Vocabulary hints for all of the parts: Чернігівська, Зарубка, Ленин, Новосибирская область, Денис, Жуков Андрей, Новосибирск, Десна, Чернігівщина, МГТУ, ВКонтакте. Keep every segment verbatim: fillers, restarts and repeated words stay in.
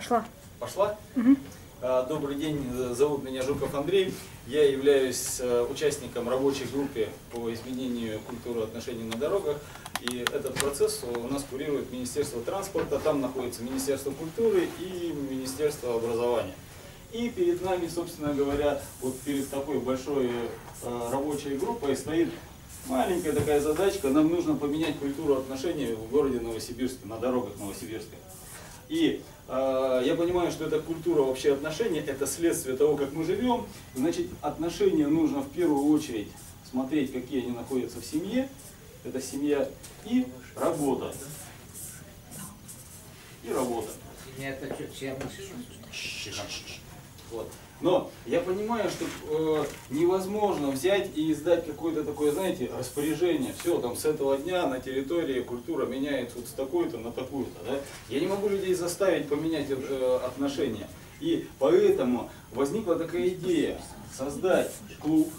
Пошла. Пошла? Угу. Добрый день, зовут меня Жуков Андрей. Я являюсь участником рабочей группы по изменению культуры отношений на дорогах. И этот процесс у нас курирует Министерство транспорта, там находится Министерство культуры и Министерство образования. И перед нами, собственно говоря, вот перед такой большой рабочей группой стоит маленькая такая задачка. Нам нужно поменять культуру отношений в городе Новосибирске, на дорогах Новосибирска. И э, я понимаю, что эта культура вообще отношений, это следствие того, как мы живем. Значит, отношения нужно в первую очередь смотреть, какие они находятся в семье. Это семья и работа. И работа. Вот. Но я понимаю, что э, невозможно взять и издать какое-то такое, знаете, распоряжение. Все, там с этого дня на территории культура меняется вот с такой-то на такую-то. Да? Я не могу людей заставить поменять э, отношения. И поэтому возникла такая идея создать клуб.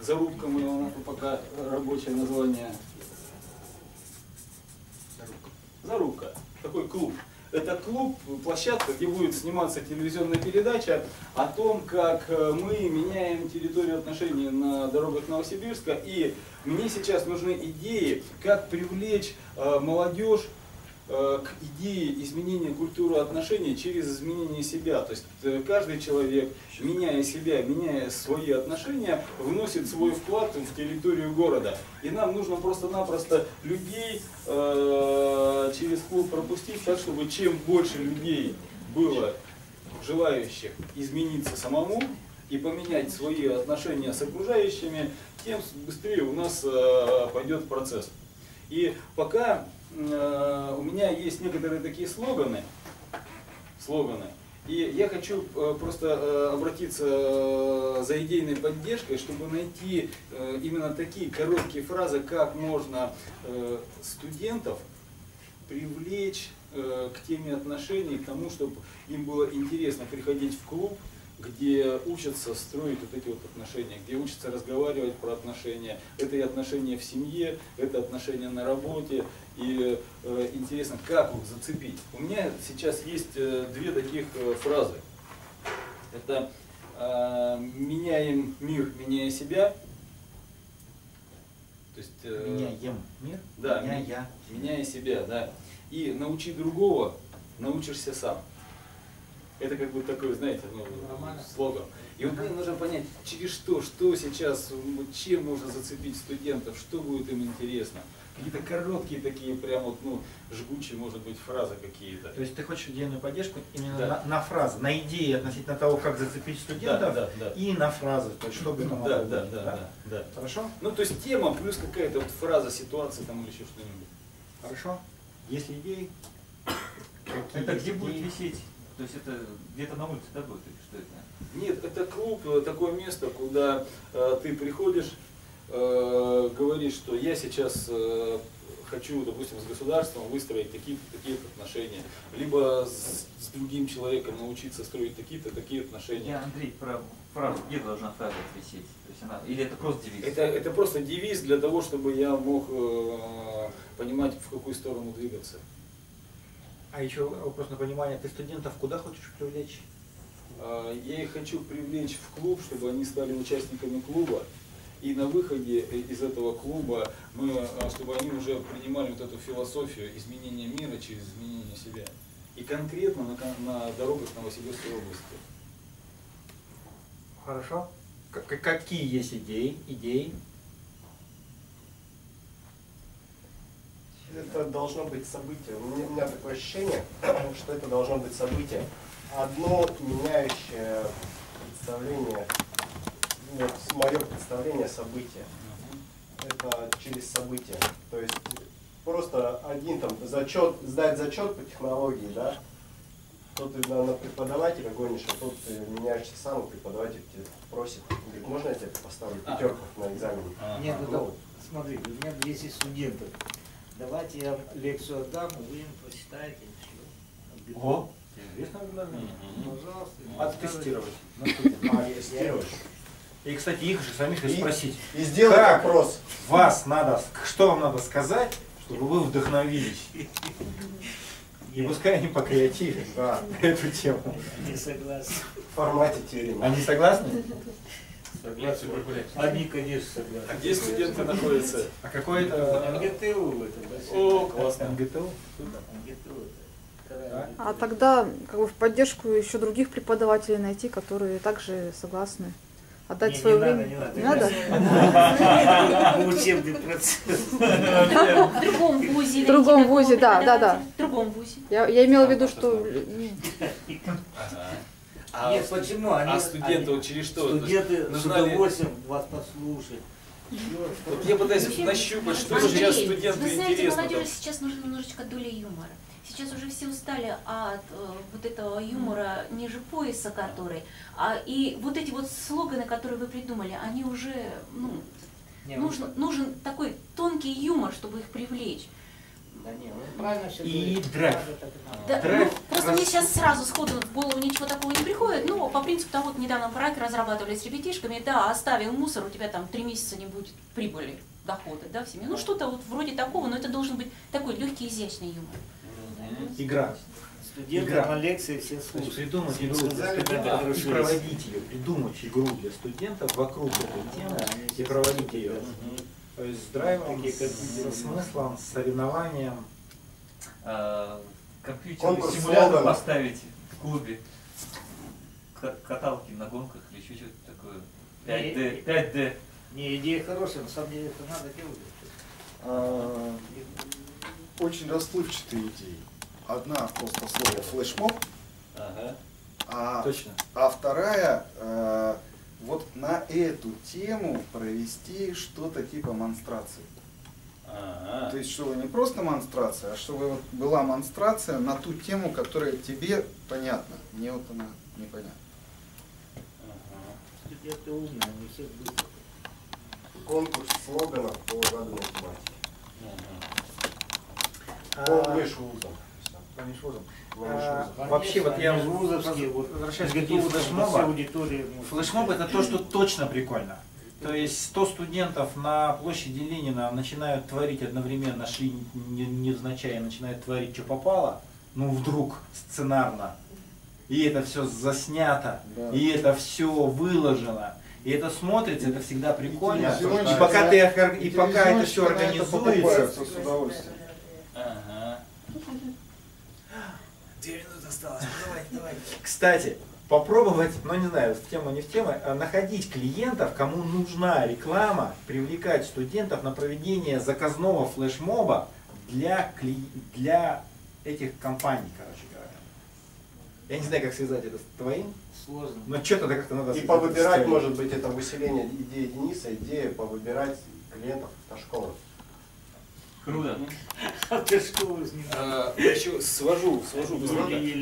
Зарубка, мы его пока рабочее название. Зарубка. Такой клуб. Это клуб, площадка, где будет сниматься телевизионная передача о том, как мы меняем территорию отношений на дорогах Новосибирска. И мне сейчас нужны идеи, как привлечь э, молодежь э, к идее изменения культуры отношений через изменение себя. То есть э, каждый человек, меняя себя, меняя свои отношения, вносит свой вклад в территорию города. И нам нужно просто-напросто людей... Э, через клуб пропустить так, чтобы чем больше людей было желающих измениться самому и поменять свои отношения с окружающими, тем быстрее у нас э, пойдет процесс. И пока э, у меня есть некоторые такие слоганы, слоганы, и я хочу э, просто э, обратиться э, за идейной поддержкой, чтобы найти э, именно такие короткие фразы, как можно э, студентов привлечь э, к теме отношений, к тому, чтобы им было интересно приходить в клуб, где учатся строить вот эти вот отношения, где учатся разговаривать про отношения. Это и отношения в семье, это отношения на работе. И э, интересно, как их зацепить. У меня сейчас есть э, две таких э, фразы. Это э, «меняем мир, меняя себя». То есть, э, меняем мир, да, меня, я. меняя себя, да. И научи другого, научишься сам. Это как бы такой, знаете, ну, слоган. И вот нам нужно понять, через что, что сейчас, чем можно зацепить студентов, что будет им интересно. Какие-то короткие такие, прям вот, ну, жгучие, может быть, фразы какие-то. То есть ты хочешь идейную поддержку именно да. на, на фразы, на идеи относительно того, как зацепить студентов, да, да, да. и на фразы, то есть чтобы там да, да, да, да, да. Хорошо? Ну, то есть тема плюс какая-то вот фраза, ситуация там или еще что-нибудь. Хорошо? Есть ли идеи? Какие это где идеи? Будет висеть? То есть это где-то на улице, да, будет? Что это? Нет, это клуб, такое место, куда э, ты приходишь, говорит, что я сейчас хочу, допустим, с государством выстроить такие-то такие отношения, либо с, с другим человеком научиться строить такие-то такие отношения. Я, Андрей, про фразу, где должна фраза висеть? То есть она, или это просто девиз? Это, это просто девиз для того, чтобы я мог э, понимать, в какую сторону двигаться. А еще вопрос на понимание, ты студентов куда хочешь привлечь? Я их хочу привлечь в клуб, чтобы они стали участниками клуба. И на выходе из этого клуба, мы, чтобы они уже принимали вот эту философию изменения мира через изменение себя. И конкретно на, на дорогах Новосибирской области. Хорошо. Какие есть идеи? идеи? Это должно быть событие. У меня, у меня такое ощущение, что это должно быть событие. Одно меняющее представление. Вот мое представление события. Это через события. То есть просто один там зачет, сдать зачет по технологии, да? То ты на, на преподавателя гонишь, а тот ты меняешься сам, и преподаватель тебя просит. Говорит, можно я тебе поставлю пятерку а. на экзамен? А. Нет, ну, ну, смотри, у меня двести студентов. Давайте я лекцию отдам, вы им прочитаете. О, интересно, пожалуйста. Оттестировать. Оттестировать. И, кстати, их же самих и спросить. И сделать как вопрос. Вас надо, что вам надо сказать, чтобы вы вдохновились. И пускай они покреативят на эту тему. Не согласны. В формате тюрьмы. Они согласны? Согласен. Они, конечно, согласны. А где студенты находятся? А какой это? МГТУ. О, классно. МГТУ? А тогда как бы в поддержку еще других преподавателей найти, которые также согласны. Отдать не, свое не время. Надо, не надо. Не надо? Учебный процесс. В другом вузе. В другом вузе, да, да, да. В другом вузе. Я имела в виду, что... А почему? А студенты учили что? Студенты с удовольствием вас послушать. Вот я пытаюсь нащупать, что сейчас студентам интересно. Вы знаете, сейчас нужно немножечко доли юмора. Сейчас уже все устали от э, вот этого юмора ниже пояса, который, а, и вот эти вот слоганы, которые вы придумали, они уже, ну, не, нужен, вы... нужен такой тонкий юмор, чтобы их привлечь. Да нет, правильно все и говорите. Драйв. Да, драйв. Ну, просто раз... мне сейчас сразу сходу в голову ничего такого не приходит, но по принципу того, вот недавно в Раке разрабатывали с ребятишками, да, оставил мусор, у тебя там три месяца не будет прибыли, дохода, да, в семье. Ну что-то вот вроде такого, но это должен быть такой легкий, изящный юмор. Игра. Студенты игра. На лекции все слушают. Придумать игру для студентов и проводить ее. Придумать игру для студентов вокруг этой темы и проводить ее. То есть с драйвом, с смыслом, с соревнованием. Компьютерный симулятор поставить в клубе. Каталки на гонках или еще что-то такое. пять дэ. Не, идея хорошая, на самом деле это надо делать. Очень расплывчатые идеи. Одна просто слово флешмоб, ага. а, Точно. а вторая э, вот на эту тему провести что-то типа монстрации. Ага. То есть чтобы не просто монстрация, а чтобы вот была монстрация на ту тему, которая тебе понятна, мне вот она непонятна. Ага. Студенты умные, они все быстро. Конкурс слоганов по году математики. Ага. По вышвузам. Вообще, вот я возвращаюсь к идее флешмоба. Флешмоб — это то, что точно прикольно. То есть сто студентов на площади Ленина начинают творить одновременно, шли невзначай, начинают творить, что попало, ну вдруг сценарно. И это все заснято, и это все выложено. И это смотрится, это всегда прикольно. И пока это все организуется. две минуты осталось. Давай, давай. Кстати, попробовать, но не знаю, в тему, не в тему, находить клиентов, кому нужна реклама, привлекать студентов на проведение заказного флешмоба для, кли... для этих компаний, короче говоря. Я не знаю, как связать это с твоим. Сложно. Но что-то как-то надо. И повыбирать, может быть, это выселение идеи Дениса, идея повыбирать клиентов автошколы. Круто. А, еще свожу, свожу.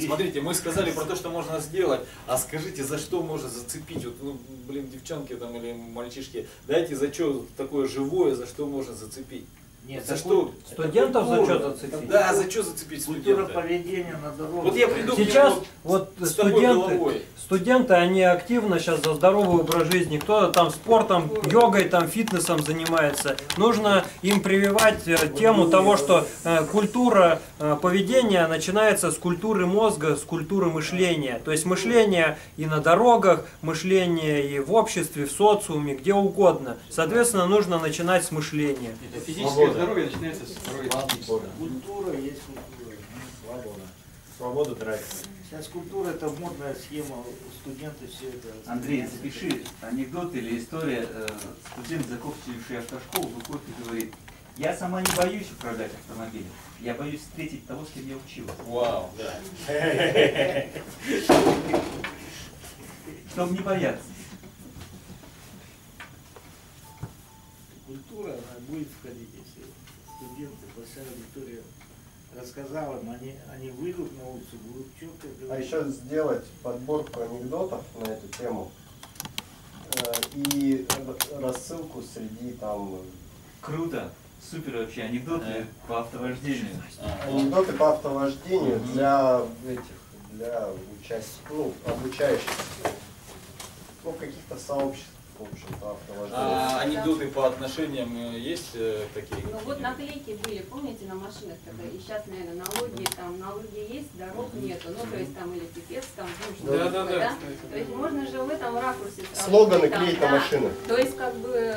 Смотрите, мы сказали про то, что можно сделать, а скажите, за что можно зацепить? Вот, ну, блин, девчонки там или мальчишки, дайте за что такое живое, за что можно зацепить? Нет, за что? Студентов за что зацепить? Да, за что зацепить студентов? Культура поведения на дороге. Вот я приду. Сейчас вот студенты, студенты, они активно сейчас за здоровый образ жизни. Кто-то там спортом, йогой, там фитнесом занимается. Нужно им прививать тему того, что культура поведения начинается с культуры мозга, с культуры мышления. То есть мышление и на дорогах, мышление и в обществе, в социуме, где угодно. Соответственно, нужно начинать с мышления. Здоровье начинается с здоровья. Культура есть культура. Свобода. Свобода нравится. Сейчас культура — это модная схема. Студенты все это... Андрей, запиши анекдот или история. Студент, закончивший автошколу, выходит и говорит: я сама не боюсь управлять автомобилем. Я боюсь встретить того, с кем я училась. Вау, да. Чтобы не бояться. Культура, она будет входить, если студенты, большая аудитория рассказала им, они, они выйдут на улицу, будут четко говорить. А еще сделать подборку анекдотов на эту тему и рассылку среди там... Круто! Супер вообще! Анекдоты а. по автовождению. А. Анекдоты по автовождению угу. для этих, для участников, ну, обучающихся, ну, каких-то сообществ. в общем-то, автовождение. А анекдоты по отношениям есть такие? Ну вот наклейки были, помните, на машинах тогда, и сейчас, наверное, налоги, там, налоги есть, дорог нету, ну то есть там или пипец, там, ну что-то, да, да, да, да? То есть можно же в этом ракурсе... Слоганы клейка машины. То есть как бы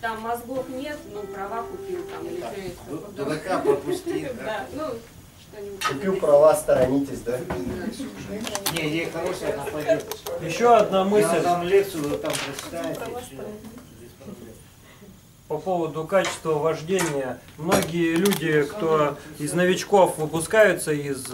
там мозгов нет, ну права купил там, или что-нибудь. Дурака попусти, да. Купил права, сторонитесь, да? Не, ей хорошая, она пойдет. Еще одна мысль. Там лекцию там прочитаете. По поводу качества вождения. Многие люди, кто из новичков выпускаются из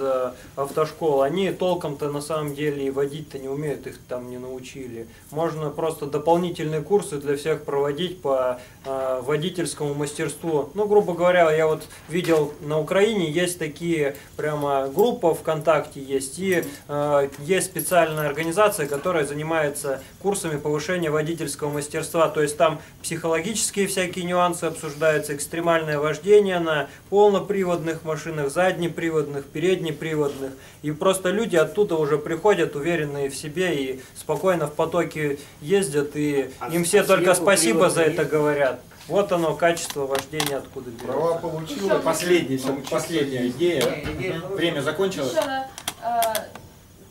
автошкол, они толком-то на самом деле и водить-то не умеют, их там не научили. Можно просто дополнительные курсы для всех проводить по э, водительскому мастерству. Ну, грубо говоря, я вот видел на Украине, есть такие прямо группы ВКонтакте есть, и э, есть специальная организация, которая занимается курсами повышения водительского мастерства. То есть там психологические всякие Такие нюансы обсуждаются, экстремальное вождение на полноприводных машинах, заднеприводных, переднеприводных. И просто люди оттуда уже приходят уверенные в себе и спокойно в потоке ездят, и а им все только спасибо за это говорят. Вот оно, качество вождения откуда берется. Права получила. Последняя, последняя идея. Время закончилось.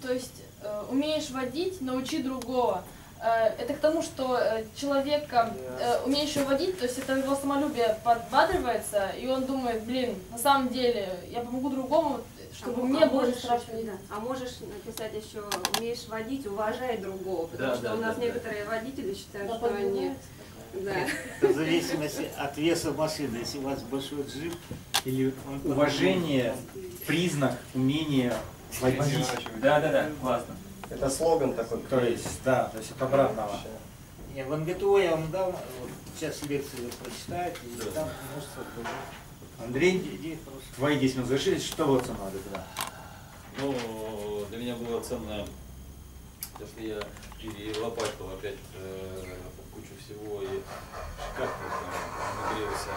То есть умеешь водить, научи другого. Это к тому, что человека, умеющего водить, то есть это его самолюбие подбадривается, и он думает, блин, на самом деле я помогу другому, чтобы а мне было страшно. А можешь написать еще, умеешь водить, уважай другого, потому да, что да, у нас да, некоторые да. водители считают, да, что они... Да. В зависимости от веса машины, если у вас большой джип или... Уважение, признак, умение водить. Да, да, да, классно. Это слоган такой, то есть, да, то есть от обратного. Не, в эн гэ тэ о я вам дал, вот, сейчас лекцию прочитаете, и да. там множество. Андрей, иди, твои десять минут завершились, что было ценно тогда? Ну, для меня было ценно, то, что я перелопатил опять э, кучу всего, и как-то умудрился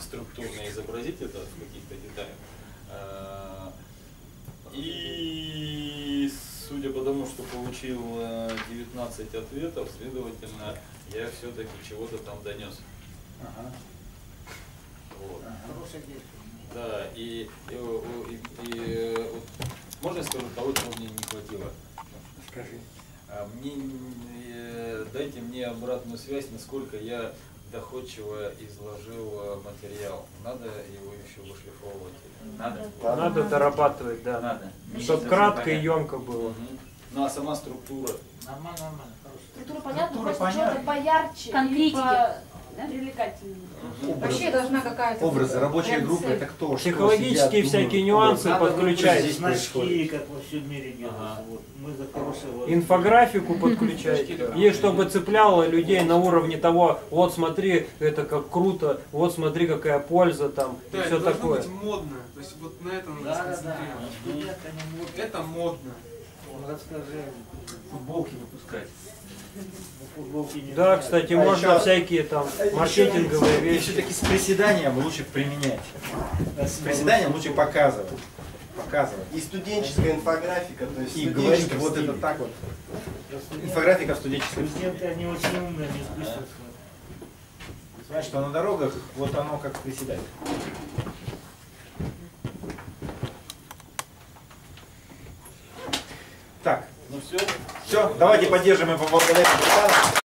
структурно изобразить это в каких-то деталях. Э, и... Судя по тому, что получил девятнадцать ответов, следовательно, я все-таки чего-то там донес. Ага. Вот. Ага. Да, и, и, и, и вот, можно я скажу того, чего мне не хватило? Скажи. Мне, дайте мне обратную связь, насколько я доходчиво изложил материал. Надо его еще вышлифовывать? Надо? Надо дорабатывать, да. Надо. Чтобы кратко и емко было. Угу. Ну а сама структура? Нормально, нормально. Структура понятна, просто что-то поярче. Конкретики. По... Да? Привлекательнее. Угу. Вообще должна какая-то... Образы, рабочая группа, это кто? Психологические что, всякие думают, нюансы подключайте. Здесь значки, как во всем мире делают. Ага. Вот. Мы за хорошего... Инфографику подключайте. И чтобы цепляло людей на уровне того, вот смотри, это как круто, вот смотри, какая польза там, да, и все это такое. Быть модно. То есть вот на этом надо сконцентрироваться. Да, да. Это модно. Расскажи, футболки выпускать. Да, кстати, а можно еще... всякие там маркетинговые вещи. Все-таки с приседанием лучше применять. С приседанием лучше показывать. Показывать. И студенческая инфографика, то есть и говорить вот это так вот. Инфографика в студенческом стиле. Студенты, они очень умные, они быстро. Знаешь, что на дорогах вот оно как приседать. Так, ну все. Все, давайте поддержим и поблагодарим.